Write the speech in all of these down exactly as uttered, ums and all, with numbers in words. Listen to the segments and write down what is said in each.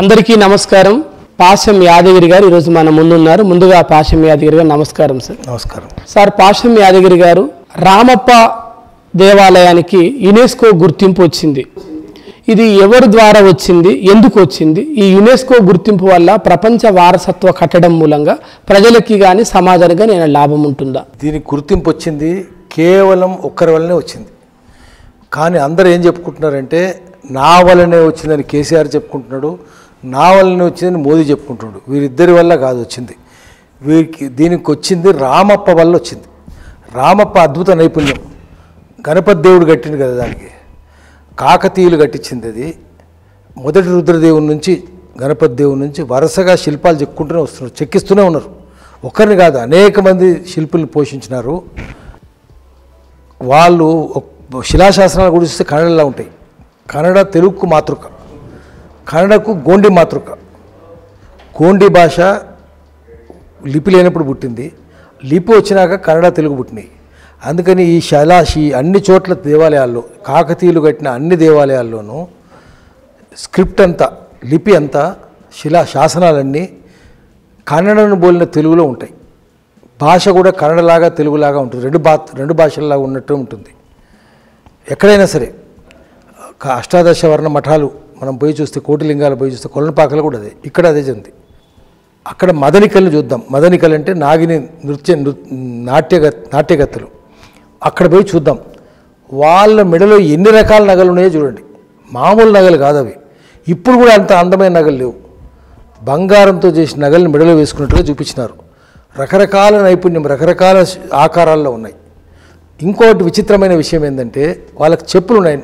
అందరికీ నమస్కారం. పాశం యాదగిరి గారు ఈ రోజు మన ముందున్నారు. ముందుగా పాశం యాదగిరి గారు నమస్కారం సార్. నమస్కారం సార్. పాశం యాదగిరి గారు రామప్ప దేవాలయానికి యునెస్కో గుర్తింపు వచ్చింది. ఇది ఎవరు ద్వారా వచ్చింది, ఎందుకు వచ్చింది? ఈ యునెస్కో గుర్తింపు వల్ల ప్రపంచ వారసత్వ కట్టడం మూలంగా ప్రజలకి కానీ సమాజానికి కానీ ఏమైనా లాభం ఉంటుందా? దీనికి గుర్తింపు వచ్చింది కేవలం ఒక్కరి వల్లనే వచ్చింది. కానీ అందరూ ఏం చెప్పుకుంటున్నారంటే నా వల్లనే వచ్చిందని కేసీఆర్ చెప్పుకుంటున్నాడు, నా వల్లనే వచ్చిందని మోదీ చెప్పుకుంటున్నాడు. వీరిద్దరి వల్ల కాదు వచ్చింది. వీరికి దీనికి వచ్చింది రామప్ప వల్ల వచ్చింది. రామప్ప అద్భుత నైపుణ్యం. గణపతి దేవుడు కట్టింది కదా, దానికి కాకతీయులు కట్టించింది. అది మొదటి రుద్రదేవుని నుంచి గణపతి దేవుడి నుంచి వరుసగా శిల్పాలు చెక్కుంటూనే వస్తున్నారు, చెక్కిస్తూనే ఉన్నారు. ఒక్కరిని కాదు, అనేక మంది శిల్పులను పోషించినారు. వాళ్ళు శిలాశాసనాలు కూడా చూస్తే కన్నడలా ఉంటాయి. కన్నడ తెలుగుకు మాతృక, కన్నడకు గోండి మాతృక. గోండి భాష లిపి లేనప్పుడు పుట్టింది, లిపి వచ్చినాక కన్నడ తెలుగు పుట్టినాయి. అందుకని ఈ శిలాశి అన్ని చోట్ల దేవాలయాల్లో, కాకతీయులు కట్టిన అన్ని దేవాలయాల్లోనూ స్క్రిప్ట్ అంతా, లిపి అంతా, శిలా శాసనాలన్నీ కన్నడను బోలిన తెలుగులో ఉంటాయి. భాష కూడా కన్నడలాగా తెలుగులాగా ఉంటుంది, రెండు భా రెండు భాషల్లాగా ఉన్నట్టు ఉంటుంది. ఎక్కడైనా సరే అష్టాదశ వర్ణ మఠాలు మనం పోయి చూస్తే, కోటిలింగాలు పోయి చూస్తే, కొలనపాకలు కూడా అదే, ఇక్కడ అదే జరిగింది. అక్కడ మదనికలను చూద్దాం. మదనికలు అంటే నాగిని నృత్య నాట్యగ నాట్యగత్తలు. అక్కడ పోయి చూద్దాం, వాళ్ళ మెడలో ఎన్ని రకాల నగలు ఉన్నాయో చూడండి. మామూలు నగలు కాదు అవి. ఇప్పుడు కూడా అంత అందమైన నగలు లేవు. బంగారంతో చేసిన నగలను మెడలో వేసుకున్నట్టుగా చూపించినారు. రకరకాల నైపుణ్యం, రకరకాల ఆకారాల్లో ఉన్నాయి. ఇంకోటి విచిత్రమైన విషయం ఏంటంటే వాళ్ళకి చెప్పులు ఉన్నాయి.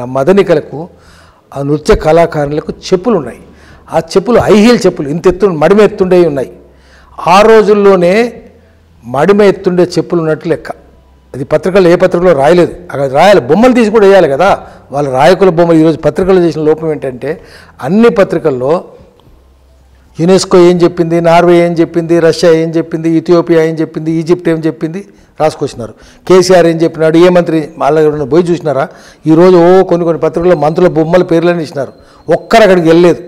నా మదనికలకు, ఆ నృత్య కళాకారులకు చెప్పులు ఉన్నాయి. ఆ చెప్పులు హైహీల్ చెప్పులు, ఇంత ఎత్తు మడిమ ఎత్తుండేవి ఉన్నాయి. ఆ రోజుల్లోనే మడిమ ఎత్తుండే చెప్పులు ఉన్నట్లు లెక్క. అది పత్రికలు ఏ పత్రికలో రాయలేదు. అక్కడ రాయాలి, బొమ్మలు తీసి కూడా వేయాలి కదా. వాళ్ళ రాయకుల బొమ్మలు. ఈరోజు పత్రికలు చేసిన లోపం ఏంటంటే అన్ని పత్రికల్లో యునెస్కో ఏం చెప్పింది, నార్వే ఏం చెప్పింది, రష్యా ఏం చెప్పింది, ఇథియోపియా ఏం చెప్పింది, ఈజిప్ట్ ఏం చెప్పింది రాసుకొచ్చినారు. కేసీఆర్ ఏం చెప్పినాడు, ఏ మంత్రి వాళ్ళ పోయి చూసినారా? ఈరోజు ఓ కొన్ని కొన్ని పత్రికల్లో మంత్రుల బొమ్మల పేర్లని ఇచ్చినారు. ఒక్కరు అక్కడికి వెళ్ళలేదు.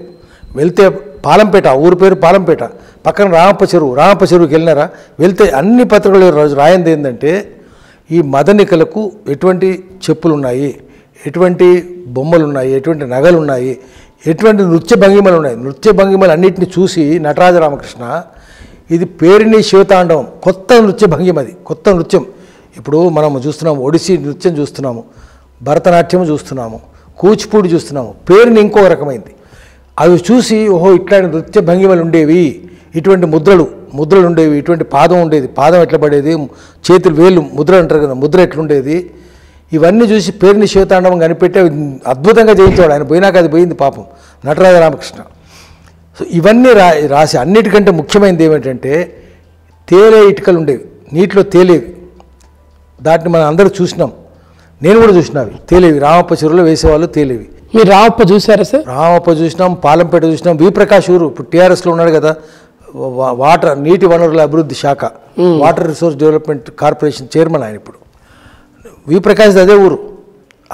వెళ్తే పాలంపేట, ఊరి పేరు పాలంపేట, పక్కన రామప్ప చెరువు, రామప్ప చెరువుకి వెళ్ళినారా? వెళ్తే అన్ని పత్రికలు రోజు రాయింది ఏంటంటే ఈ మదనికలకు ఎటువంటి చెప్పులు ఉన్నాయి, ఎటువంటి బొమ్మలు ఉన్నాయి, ఎటువంటి నగలు ఉన్నాయి, ఎటువంటి నృత్య భంగిమలు ఉన్నాయి. నృత్య భంగిమలు అన్నింటినీ చూసి నటరాజ రామకృష్ణ, ఇది పేరిణి శివతాండవం, కొత్త నృత్య భంగిమ, అది కొత్త నృత్యం. ఇప్పుడు మనం చూస్తున్నాము ఒడిసీ నృత్యం చూస్తున్నాము, భరతనాట్యం చూస్తున్నాము, కూచిపూడి చూస్తున్నాము. పేరుని ఇంకో రకమైంది. అవి చూసి ఓహో ఇట్లాంటి నృత్య భంగిమలు ఉండేవి, ఇటువంటి ముద్రలు ముద్రలు ఉండేవి, ఇటువంటి పాదం ఉండేది, పాదం ఎట్లా పడేది, చేతులు వేలు ముద్ర అంటారు కదా, ముద్ర ఎట్లుండేది, ఇవన్నీ చూసి పేరుని శివతాండవం కనిపెట్టి అద్భుతంగా జయించేవాడు. ఆయన పోయినాక అది పోయింది పాపం నటరాజ రామకృష్ణ. సో ఇవన్నీ రా రాసి అన్నిటికంటే ముఖ్యమైనది ఏమిటంటే తేలే ఇటుకలు ఉండేవి, నీటిలో తేలేవి. దాటిని మనం అందరూ చూసినాం, నేను కూడా చూసినావి తేలేవి. రామప్ప చెరువులో వేసేవాళ్ళు తేలేవి. మీరు రామప్ప చూసారా సార్? రామప్ప చూసినాం, పాలంపేట చూసినాం. వి ప్రకాష్ ఊరు, ఇప్పుడు టీఆర్ఎస్లో ఉన్నాడు కదా, వాటర్ నీటి వనరుల అభివృద్ధి శాఖ, water resource development corporation chairman ఆయన ఇప్పుడు. వి ప్రకాష్ అదే ఊరు,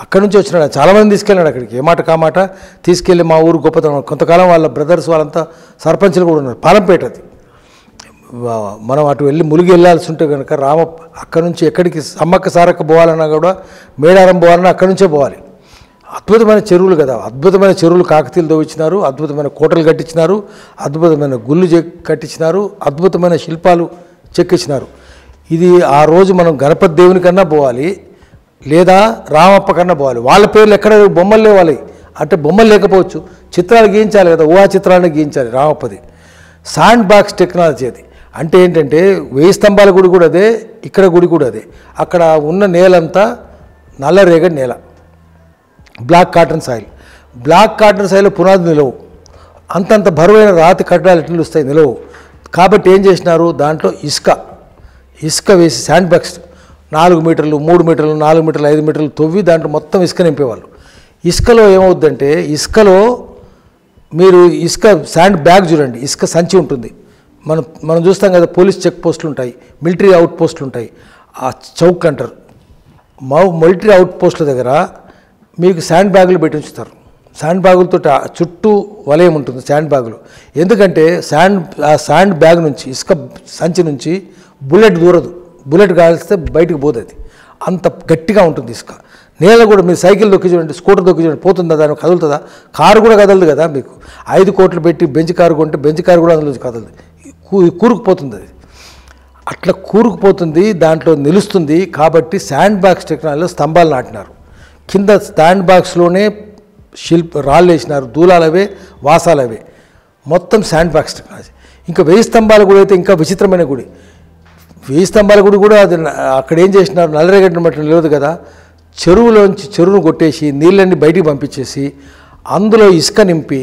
అక్కడి నుంచి వచ్చినాడు. చాలామంది తీసుకెళ్ళాడు అక్కడికి, ఏ మాట కామాట తీసుకెళ్ళి మా ఊరు గొప్పతనం. కొంతకాలం వాళ్ళ బ్రదర్స్ వాళ్ళంతా సర్పంచ్లు కూడా ఉన్నారు. పాలంపేట అది. మనం అటు వెళ్ళి ములిగి వెళ్ళాల్సి ఉంటే కనుక రామ అక్కడి నుంచి ఎక్కడికి సమ్మక్క సారక్క పోవాలన్నా కూడా, మేడారం పోవాలన్నా అక్కడి నుంచే పోవాలి. అద్భుతమైన చెరువులు కదా, అద్భుతమైన చెరువులు కాకతీయులు దోవించినారు, అద్భుతమైన కోటలు కట్టించినారు, అద్భుతమైన గుళ్ళు కట్టించినారు, అద్భుతమైన శిల్పాలు చెక్కించినారు. ఇది ఆ రోజు మనం గణపతి దేవుని కన్నా పోవాలి, లేదా రామప్ప కన్నా పోవాలి. వాళ్ళ పేర్లు ఎక్కడ బొమ్మలు లేవాలి అంటే బొమ్మలు లేకపోవచ్చు, చిత్రాలు గీయించాలి కదా, ఊహా చిత్రాలను గీయించాలి. రామప్పది శాండ్ బాక్స్ టెక్నాలజీ. అది అంటే ఏంటంటే వేయి స్తంభాల గుడి కూడా అదే, ఇక్కడ గుడి కూడా అదే. అక్కడ ఉన్న నేలంతా నల్ల రేగడి నేల, black cotton soil. Black cotton సాయిల్లో పునాది నిలవు, అంతంత బరువైన రాతి కట్టడాలు ఎట్లు వస్తాయి, నిలవు. కాబట్టి ఏం చేసినారు, దాంట్లో ఇసుక ఇసుక వేసి శాండ్ బాక్స్ నాలుగు మీటర్లు మూడు మీటర్లు నాలుగు మీటర్లు ఐదు మీటర్లు తొవ్వి దాంట్లో మొత్తం ఇసుక నింపేవాళ్ళు. ఇసుకలో ఏమవుద్దంటే ఇసుకలో మీరు ఇసుక శాండ్ బ్యాగ్ చూడండి, ఇసుక సంచి ఉంటుంది. మనం మనం చూస్తాం కదా, పోలీస్ చెక్ పోస్టులు ఉంటాయి, మిలిటరీ అవుట్ పోస్టులు ఉంటాయి, ఆ చౌక్ అంటారు. మా మిలిటరీ అవుట్ పోస్టుల దగ్గర మీకు శాండ్ బ్యాగులు పెట్టి ఉంచుతారు. శాండ్ బ్యాగులతో చుట్టూ వలయం ఉంటుంది. శాండ్ బ్యాగులు ఎందుకంటే శాండ్ ఆ శాండ్ బ్యాగ్ నుంచి ఇసుక సంచి నుంచి బుల్లెట్ దూరదు, బుల్లెట్ కాల్స్తే బయటకు పోదు, అది అంత గట్టిగా ఉంటుంది ఇసుక. నేల కూడా మీరు సైకిల్ దొక్కి చూడండి, స్కూటర్ దొక్కి చూడండి, పోతుందా, దాన్ని కదులుతుందా? కారు కూడా కదలదు కదా. మీకు ఐదు కోట్లు పెట్టి బెంచ్ కారు కొంటే బెంచ్ కారు కూడా అందులో కదలదు, కూరుకుపోతుంది. అది అట్లా కూరుకుపోతుంది, దాంట్లో నిలుస్తుంది. కాబట్టి శాండ్ బాక్స్ టెక్నాలజీలో స్తంభాలు నాటినారు, కింద శాండ్ బాక్స్లోనే శిల్ప రాళ్ళు వేసినారు, దూలాలవే వాసాలవే, మొత్తం శాండ్ బాక్స్ టెక్నాలజీ. ఇంకా వెయ్యి స్తంభాల గుడి అయితే ఇంకా విచిత్రమైన గుడి. వెయ్యి స్తంభాల గుడి కూడా అది అక్కడ ఏం చేసినారు, నల్లరేగడ్డ మట్టి లేదు కదా, చెరువులోంచి చెరువును కొట్టేసి నీళ్ళన్నీ బయటికి పంపించేసి అందులో ఇసుక నింపి,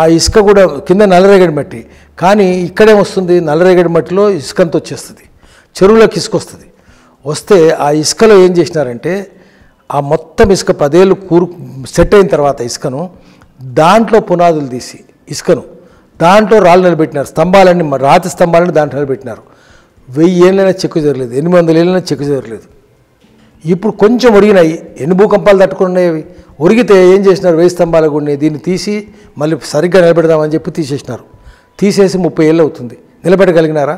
ఆ ఇసుక కూడా కింద నల్లరేగడి మట్టి, కానీ ఇక్కడే వస్తుంది నల్లరేగడి మట్టిలో ఇసుకంతా వచ్చేస్తుంది, చెరువులోకి ఇసుక వస్తుంది. వస్తే ఆ ఇసుకలో ఏం చేసినారంటే ఆ మొత్తం ఇసుక పదేళ్ళు కూరు సెట్ అయిన తర్వాత ఇసుకను దాంట్లో పునాదులు తీసి ఇసుకను దాంట్లో రాళ్ళు నిలబెట్టినారు, స్తంభాలన్నీ రాతి స్తంభాలన్నీ దాంట్లో నిలబెట్టినారు. వెయ్యి ఏళ్ళైనా చెక్కు జరగలేదు, ఎనిమిది వందల ఏళ్ళైనా చెక్కు జరగలేదు. ఇప్పుడు కొంచెం ఒరిగినాయి, ఎన్ని భూకంపాలు తట్టుకున్నాయి అవి. ఒరిగితే ఏం చేసినారు, వెయ్యి స్తంభాల గుడిని దీన్ని తీసి మళ్ళీ సరిగ్గా నిలబెడదామని చెప్పి తీసేసినారు. తీసేసి ముప్పై ఏళ్ళు అవుతుంది, నిలబెట్టగలిగినారా?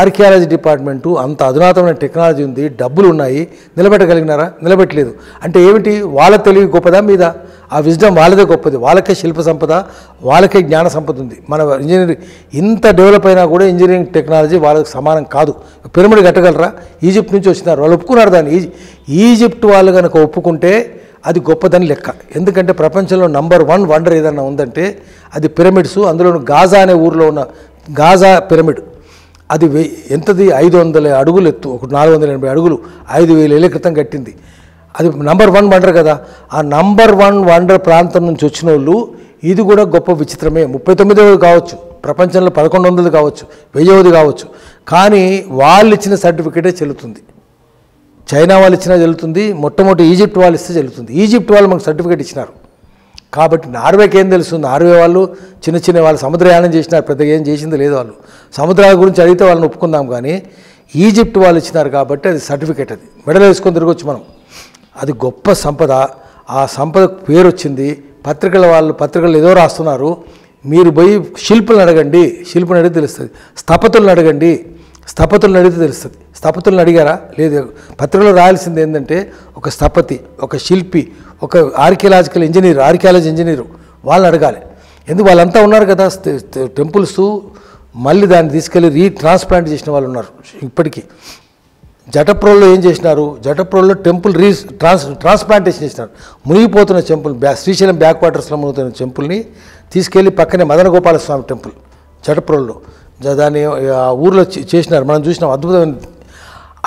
ఆర్కియాలజీ డిపార్ట్మెంటు అంత అధునాతమైన టెక్నాలజీ ఉంది, డబ్బులు ఉన్నాయి, నిలబెట్టగలిగినారా? నిలబెట్టలేదు. అంటే ఏమిటి, వాళ్ళ తెలివి గొప్పదా మీద, ఆ విజ్డమ్ వాళ్ళదే గొప్పది, వాళ్ళకే శిల్ప సంపద, వాళ్ళకే జ్ఞాన సంపద ఉంది. మన ఇంజనీరింగ్ ఇంత డెవలప్ అయినా కూడా ఇంజనీరింగ్ టెక్నాలజీ వాళ్ళకి సమానం కాదు. పిరమిడ్ కట్టగలరా? ఈజిప్ట్ నుంచి వచ్చినారు, వాళ్ళు ఒప్పుకున్నారు దాన్ని. ఈజి ఈజిప్ట్ వాళ్ళు కనుక ఒప్పుకుంటే అది గొప్పదని లెక్క. ఎందుకంటే ప్రపంచంలో నంబర్ వన్ వండర్ ఏదన్నా ఉందంటే అది పిరమిడ్స్. అందులో గాజా అనే ఊరిలో ఉన్న గాజా పిరమిడ్, అది వెయ్యి ఎంతది ఐదు వందల అడుగులు ఎత్తు, ఒక నాలుగు వందల ఎనభై అడుగులు, ఐదు వేల ఏళ్ళ క్రితం కట్టింది. అది నంబర్ వన్ వండర్ కదా. ఆ నంబర్ వన్ వండర్ ప్రాంతం నుంచి వచ్చిన వాళ్ళు ఇది కూడా గొప్ప విచిత్రమే. ముప్పై తొమ్మిదవది కావచ్చు, ప్రపంచంలో పదకొండు వందలు కావచ్చు, వెయ్యవది కావచ్చు, కానీ వాళ్ళు ఇచ్చిన సర్టిఫికేటే చెల్లుతుంది. చైనా వాళ్ళు ఇచ్చినా చెల్లుతుంది, మొట్టమొదటి ఈజిప్ట్ వాళ్ళు ఇస్తే చెల్లుతుంది. ఈజిప్ట్ వాళ్ళు మనకు సర్టిఫికేట్ ఇచ్చినారు. కాబట్టి నార్వేకి ఏం తెలుసు? నార్వే వాళ్ళు చిన్న చిన్న వాళ్ళు సముద్రయానం చేసినారు, పెద్దగా ఏం చేసింది లేదు. వాళ్ళు సముద్రాల గురించి అడిగితే వాళ్ళని ఒప్పుకుందాం, కానీ ఈజిప్ట్ వాళ్ళు ఇచ్చినారు కాబట్టి అది సర్టిఫికేట్, అది మెడల్ వేసుకొని తిరగొచ్చు మనం. అది గొప్ప సంపద, ఆ సంపద పేరు వచ్చింది. పత్రికల వాళ్ళు పత్రికలు ఏదో రాస్తున్నారు, మీరు పోయి శిల్పులను అడగండి, శిల్పులను అడిగితే తెలుస్తుంది, స్థపతులను అడగండి, స్థపతులను అడిగితే తెలుస్తుంది. స్థపతులను అడిగారా? లేదు. పత్రికలో రాయాల్సింది ఏంటంటే ఒక స్థపతి, ఒక శిల్పి, ఒక ఆర్కియాలజికల్ ఇంజనీర్, ఆర్కియాలజీ ఇంజనీరు, వాళ్ళని అడగాలి. ఎందుకు వాళ్ళంతా ఉన్నారు కదా టెంపుల్స్, మళ్ళీ దాన్ని తీసుకెళ్ళి రీట్రాన్స్ప్లాంట్ చేసిన వాళ్ళు ఉన్నారు. ఇప్పటికీ జటప్రోల్లో ఏం చేసినారు, జటప్రోల్లో టెంపుల్ రీ ట్రాన్స్ ట్రాన్స్ప్లాంటేషన్ చేసినారు. మునిగిపోతున్న టెంపుల్, బ్యా శ్రీశైలం బ్యాక్ వాటర్స్లో మునుగుతున్న టెంపుల్ని తీసుకెళ్ళి పక్కనే మదన గోపాల స్వామి టెంపుల్ జటప్రోల్లో దాన్ని ఆ ఊర్లో చేసినారు. మనం చూసినాం, అద్భుతమైన.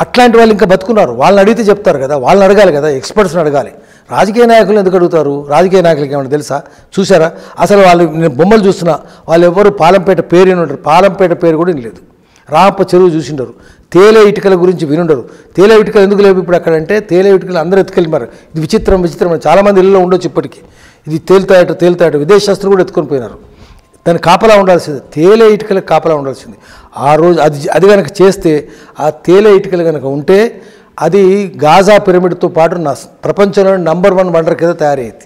అట్లాంటి వాళ్ళు ఇంకా బతుకున్నారు, వాళ్ళని అడిగితే చెప్తారు కదా, వాళ్ళని అడగాలి కదా, ఎక్స్పర్ట్స్ని అడగాలి. రాజకీయ నాయకులు ఎందుకు అడుగుతారు? రాజకీయ నాయకులకి ఏమన్నా తెలుసా? చూసారా అసలు వాళ్ళు, నేను బొమ్మలు చూస్తున్నా, వాళ్ళు ఎవరు పాలంపేట పేరు విని ఉంటారు, పాలంపేట పేరు కూడా వినలేదు. రామప్ప చెరువు చూసిండరు, తేలే ఇటుకల గురించి వినుండరు. తేలే ఇటుకలు ఎందుకు లేవు ఇప్పుడు అక్కడంటే, తేలే ఇటుకలు అందరూ ఎత్తుకెళ్ళినారు. ఇది విచిత్రం, విచిత్రమైన చాలామంది ఇళ్ళలో ఉండొచ్చు ఇప్పటికీ. ఇది తేలుతాయట తేలుతాయట విదేశస్తులు కూడా ఎత్తుకొని పోయినారు. దాన్ని కాపలా ఉండాల్సింది, తేలే ఇటుకలకు కాపలా ఉండాల్సింది. ఆ రోజు అది అది కనుక చేస్తే, ఆ తేలే ఇటుకలు కనుక ఉంటే అది గాజా పిరమిడ్తో పాటు నా ప్రపంచంలోని నంబర్ వన్ వండర్ కింద తయారయ్యేది.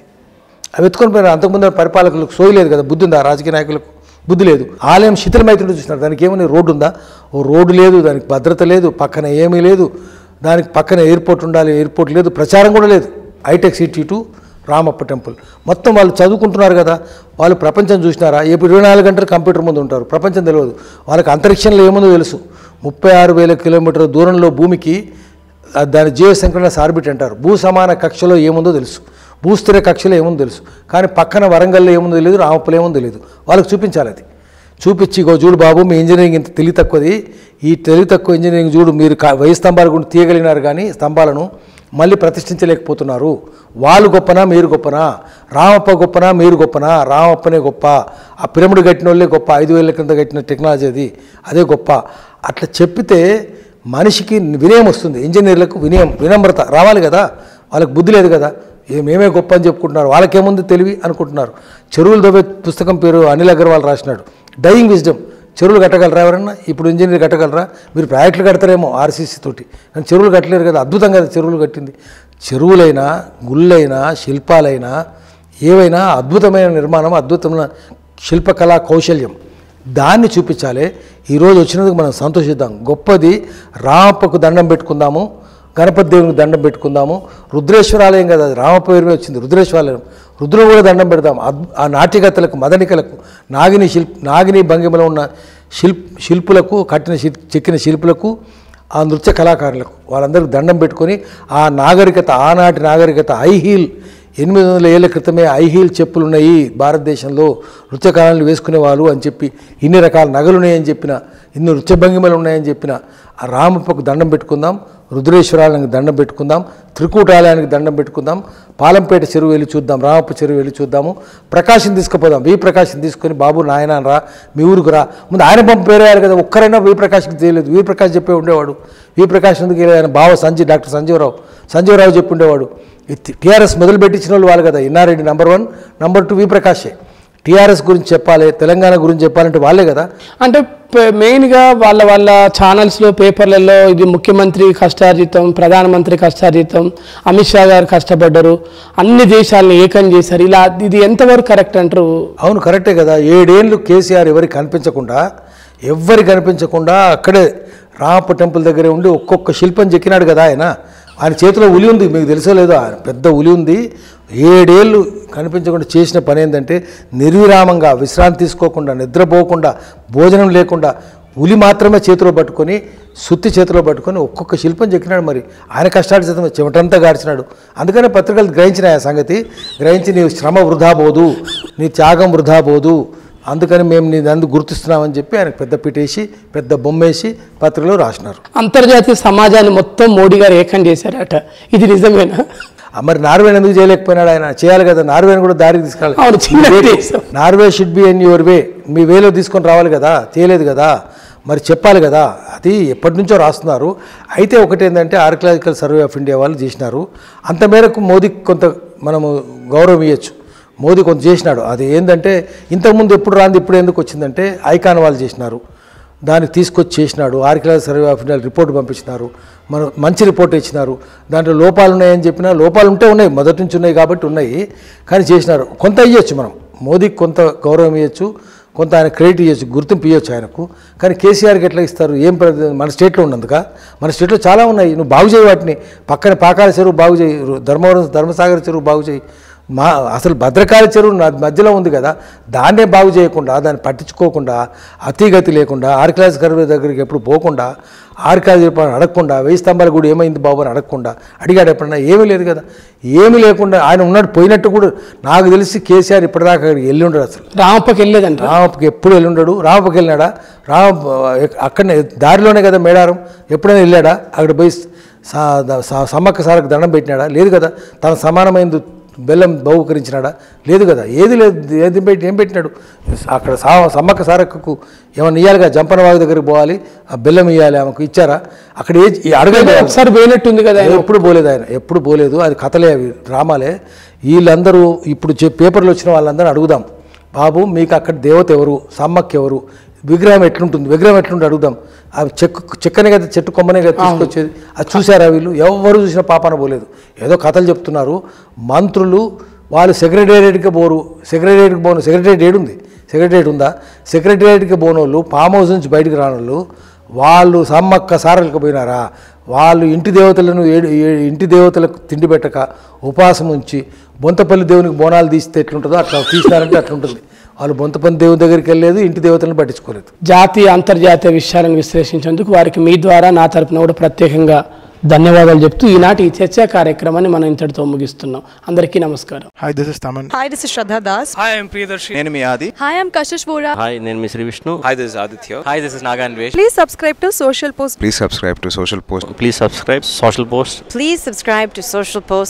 అవి ఎత్తుకొని పోయినారు. అంతకుముందు పరిపాలకులకు సోయలేదు కదా, బుద్ధి ఉందా? రాజకీయ నాయకులకు బుద్ధి లేదు. ఆలయం శిథిలమైతుంటే చూసినారు, దానికి ఏమని రోడ్డు ఉందా? ఓ రోడ్డు లేదు, దానికి భద్రత లేదు, పక్కన ఏమీ లేదు, దానికి పక్కన ఎయిర్పోర్ట్ ఉండాలి, ఎయిర్పోర్ట్ లేదు, ప్రచారం కూడా లేదు. Hitech city to Ramappa temple. మొత్తం వాళ్ళు చదువుకుంటున్నారు కదా, వాళ్ళు ప్రపంచం చూసినారా? ఇప్పుడు ఇరవై నాలుగు గంటలు కంప్యూటర్ ముందు ఉంటారు, ప్రపంచం తెలియదు వాళ్ళకి. అంతరిక్షంలో ఏముందో తెలుసు. ముప్పై ఆరు వేల కిలోమీటర్ల దూరంలో భూమికి, దాని జియో సింక్రోనస్ ఆర్బిట్ అంటారు, భూ సమాన కక్షలో ఏముందో తెలుసు, భూస్థిర కక్షలో ఏముందో తెలుసు, కానీ పక్కన వరంగల్లో ఏముందో తెలియదు, రామప్పలో ఏముందో తెలియదు. వాళ్ళకి చూపించాలి. అది చూపించి, గో చూడు బాబు మీ ఇంజనీరింగ్ ఇంత తెలివి తక్కువది, ఈ తెలివి తక్కువ ఇంజనీరింగ్ చూడు, మీరు వెయ్యి స్తంభాల గురించి తీయగలిగినారు కానీ స్తంభాలను మళ్ళీ ప్రతిష్ఠించలేకపోతున్నారు. వాళ్ళు గొప్పనా మీరు గొప్పనా? రామప్ప గొప్పనా మీరు గొప్పనా? రామప్పనే గొప్ప, ఆ పిరమిడ్ కట్టిన వాళ్ళే గొప్ప, ఐదు వేల క్రింద కట్టిన టెక్నాలజీ అది, అదే గొప్ప. అట్లా చెప్పితే మనిషికి వినయం వస్తుంది, ఇంజనీర్లకు వినయం, వినమ్రత రావాలి కదా. వాళ్ళకి బుద్ధి లేదు కదా, మేమే గొప్ప అని చెప్పుకుంటున్నారు, వాళ్ళకేముంది తెలివి అనుకుంటున్నారు. చెరువులు దొబ్బే పుస్తకం పేరు అనిల్ అగర్వాల్ రాసినాడు, డైయింగ్ విజ్డమ్. చెరువులు కట్టగలరా ఎవరన్నా? ఇప్పుడు ఇంజనీర్ కట్టగలరా? మీరు ప్రాజెక్టులు కడతారేమో ఆర్సీసీ తోటి, కానీ చెరువులు కట్టలేరు కదా. అద్భుతం కదా చెరువులు కట్టింది. చెరువులైనా గుళ్ళైనా శిల్పాలైనా ఏవైనా అద్భుతమైన నిర్మాణం అద్భుతమైన శిల్పకళా కౌశల్యం దాన్ని చూపించాలి। ఈ రోజు వచ్చినందుకు మనం సంతోషిద్దాం। గొప్పది రామప్పకు దండం పెట్టుకుందాము, గణపతి దేవునికి దండం పెట్టుకుందాము। రుద్రేశ్వరాలయం కదా, రామప్ప పేరుమే వచ్చింది రుద్రేశ్వరాలయం, రుద్రుడు కూడా దండం పెడదాం। ఆ నాట్యగతలకు మదనికలకు నాగిని శిల్ప నాగిని భంగిమలో ఉన్న శిల్ప శిల్పులకు కట్టిన చెక్కిన శిల్పులకు ఆ నృత్య కళాకారులకు వాళ్ళందరికీ దండం పెట్టుకొని ఆ నాగరికత ఆనాటి నాగరికత ఐహీల్ ఎనిమిది వందల ఏళ్ళ క్రితమే ఐహీల్ చెప్పులు ఉన్నాయి భారతదేశంలో, నృత్యకారులను వేసుకునేవాళ్ళు అని చెప్పి ఇన్ని రకాల నగలు ఉన్నాయని చెప్పిన ఇన్ని నృత్య భంగిమలు ఉన్నాయని చెప్పిన ఆ రామప్పకు దండం పెట్టుకుందాం, రుద్రేశ్వరాలయానికి దండం పెట్టుకుందాం, త్రికూటాలయానికి దండం పెట్టుకుందాం, పాలంపేట చెరువు వెళ్ళి చూద్దాం, రామప్ప చెరువు వెళ్ళి చూద్దాము, ప్రకాశం తీసుకుపోదాం, వి ప్రకాశం తీసుకొని బాబు నాయన రా మీ ఊరుకు రా, ముందు ఆయన పంప పేరయ్యారు కదా, ఒక్కరైనా వి ప్రకాశ్కి తెలియలేదు, వి ప్రకాశ్ చెప్పే ఉండేవాడు, వి ప్రకాశ్ ఎందుకు ఆయన బావ సంజయ్ డాక్టర్ సంజీవరావు సంజీవరావు చెప్పి ఉండేవాడు, టీఆర్ఎస్ మొదలు పెట్టించిన వాళ్ళు వాళ్ళు కదా, ఎన్నారెడ్డి number one number two V ప్రకాశే, టీఆర్ఎస్ గురించి చెప్పాలి తెలంగాణ గురించి చెప్పాలంటే వాళ్ళే కదా। అంటే మెయిన్గా వాళ్ళ వాళ్ళ ఛానల్స్లో పేపర్లలో ఇది ముఖ్యమంత్రి కష్టార్జితం, ప్రధానమంత్రి కష్టార్జితం, అమిత్ షా గారు కష్టపడ్డారు, అన్ని దేశాలను ఏకం చేశారు, ఇలా ఇది ఎంతవరకు కరెక్ట్ అంటారు? అవును కరెక్టే కదా, ఏడేళ్ళు కేసీఆర్ ఎవరికి కనిపించకుండా ఎవరికి కనిపించకుండా అక్కడే రామప్ప టెంపుల్ దగ్గరే ఉండి ఒక్కొక్క శిల్పం చెక్కినాడు కదా ఆయన, ఆయన చేతిలో ఉలి ఉంది మీకు తెలుసో లేదో, ఆయన పెద్ద ఉలి ఉంది, ఏడేళ్ళు కనిపించకుండా చేసిన పని ఏంటంటే నిర్విరామంగా విశ్రాంతి తీసుకోకుండా నిద్రపోకుండా భోజనం లేకుండా ఉలి మాత్రమే చేతిలో పట్టుకొని సుత్తి చేతిలో పట్టుకొని ఒక్కొక్క శిల్పం చెక్కినాడు, మరి ఆయన కష్టాలు చేత చెమటంతా గార్చినాడు, అందుకనే పత్రికలు గ్రహించిన ఆ సంగతి గ్రహించి నీ శ్రమ వృధా పోదు, నీ త్యాగం వృధా పోదు, అందుకని మేము నీ అందు గుర్తిస్తున్నామని చెప్పి ఆయనకు పెద్ద పీటేసి పెద్ద బొమ్మేసి పత్రికలో రాసినారు। అంతర్జాతీయ సమాజాన్ని మొత్తం మోడీ గారు ఏకం చేశారట, ఇది నిజమేనా? మరి నార్వేని ఎందుకు చేయలేకపోయినాడు ఆయన? చేయాలి కదా, నార్వేని కూడా దారికి తీసుకెళ్ళాలి, Norway should be in your way, మీ వేలో తీసుకొని రావాలి కదా, చేయలేదు కదా, మరి చెప్పాలి కదా, అది ఎప్పటి నుంచో రాస్తున్నారు। అయితే ఒకటి ఏంటంటే ఆర్కియలాజికల్ సర్వే ఆఫ్ ఇండియా వాళ్ళు చేసినారు, అంత మేరకు మోదీకి కొంత మనము గౌరవం ఇవ్వచ్చు, మోదీ కొంత చేసినాడు, అది ఏంటంటే ఇంతకుముందు ఎప్పుడు రాంది ఇప్పుడు ఎందుకు వచ్చిందంటే ఐకాన్ వాళ్ళు చేసినారు, దానికి తీసుకొచ్చి చేసినాడు, archaeological survey of India report పంపించినారు, మనం మంచి రిపోర్ట్ ఇచ్చినారు, దాంట్లో లోపాలు ఉన్నాయని చెప్పినా లోపాలు ఉంటే ఉన్నాయి మొదటి నుంచి ఉన్నాయి కాబట్టి ఉన్నాయి, కానీ చేసినారు, కొంత ఇవ్వచ్చు మనం మోదీకి, కొంత గౌరవం ఇవ్వచ్చు, కొంత ఆయన క్రెడిట్ ఇవ్వచ్చు, గుర్తింపు ఇవ్వచ్చు ఆయనకు, కానీ కేసీఆర్కి ఎట్లా ఇస్తారు? ఏం మన స్టేట్లో ఉన్నందుక, మన స్టేట్లో చాలా ఉన్నాయి, నువ్వు బాగు చేయి వాటిని, పక్కన పాకాల చెరువు బాగు చేయి, ధర్మవరం ధర్మసాగర్ చెరువు బాగు చేయి, మా అసలు భద్రకాళి చెరువు మధ్యలో ఉంది కదా, దాన్నే బాగు చేయకుండా దాన్ని పట్టించుకోకుండా అతిగతి లేకుండా ఆర్కియలాజికల్ సర్వే దగ్గరికి ఎప్పుడు పోకుండా ఆర్కియలాజికల్ రిపోర్ట్ అడగకుండా వెయ్యి స్తంభాల గుడి ఏమైంది బాబు అని అడగకుండా అడిగాడు ఎప్పుడన్నా? ఏమీ లేదు కదా, ఏమీ లేకుండా ఆయన ఉన్నట్టు పోయినట్టు కూడా నాకు తెలిసి కేసీఆర్ ఇప్పటిదాకా అక్కడికి వెళ్ళి ఉండడు, అసలు రామప్పకి వెళ్ళలేదంట, రామప్పకి ఎప్పుడు వెళ్ళి ఉండడు, రామప్పకి వెళ్ళినాడా? రామ అక్కడనే దారిలోనే కదా మేడారం, ఎప్పుడైనా వెళ్ళాడా? అక్కడ పోయి సా సమ్మక్క సారకు దండం పెట్టినాడా? లేదు కదా, తన సమానమైంది బెల్లం బహుకరించినాడా? లేదు కదా, ఏది లేదు, ఏది పెట్టి ఏం పెట్టినాడు? అక్కడ సా సమ్మక్క సారక్కకు ఏమన్నా ఇవ్వాలిగా, జంపనవాగు దగ్గరికి పోవాలి, ఆ బెల్లం ఇవ్వాలి, ఆమెకు ఇచ్చారా? అక్కడ ఏ అడగలేదు, ఒకసారి పోయినట్టుంది కదా, ఎప్పుడు పోలేదు ఆయన, ఎప్పుడు పోలేదు, అది కథలే అవి డ్రామాలే, వీళ్ళందరూ ఇప్పుడు పేపర్లు వచ్చిన వాళ్ళందరూ అడుగుదాం, బాబు మీకు అక్కడ దేవత ఎవరు, సమ్మక్క ఎవరు, విగ్రహం ఎట్లుంటుంది, విగ్రహం ఎట్లుంటే అడుగుదాం, ఆ చెక్కు చెక్కనే కదా చెట్టు కొమ్మనే కదా తీసుకొచ్చేది, అది చూసారా వీళ్ళు? ఎవరు చూసినా పాపాన పోలేదు, ఏదో కథలు చెప్తున్నారు మంత్రులు, వాళ్ళు సెక్రటేరియట్కి పోరు, సెక్రటేరియట్కి పోను, సెక్రటేరియట్ ఏడుంది, సెక్రటేరియట్ ఉందా? సెక్రటేరియట్కి పోనోళ్ళు ఫామ్ హౌస్ నుంచి బయటకు రానోళ్ళు వాళ్ళు సమ్మక్క సారలకు పోయినారా? వాళ్ళు ఇంటి దేవతలను ఏడు ఇంటి దేవతలకు తిండి పెట్టక ఉపవాసం ఉంచి బొంతపల్లి దేవునికి బోనాలు తీస్తే ఎట్లుంటుందో అట్లా తీసినారంటే అట్లుంటుంది, వాళ్ళు బొంతపల్లి దేవుని దగ్గరికి వెళ్ళలేదు, ఇంటి దేవతలను పట్టించుకోలేదు। జాతీయ అంతర్జాతీయ విషయాలను విశ్లేషించేందుకు వారికి మీ ద్వారా నా తరపున కూడా ప్రత్యేకంగా ధన్యవాదాలు చెప్తూ ఈనాటి ఈ చర్చా కార్యక్రమాన్ని మనం ఇంతటితో ముగిస్తున్నాం। అందరికీ నమస్కారం। Hi this is Thaman, hi this is Shraddha Das, hi I am Priyadarshi, నేను మీ Aadi, hi I am Kashish Bora, hi నేను మీ Shri Vishnu, hi this is Aditya, hi this is Naganvesh. Please subscribe to social post, please subscribe to social post, please subscribe social post, please subscribe to social post.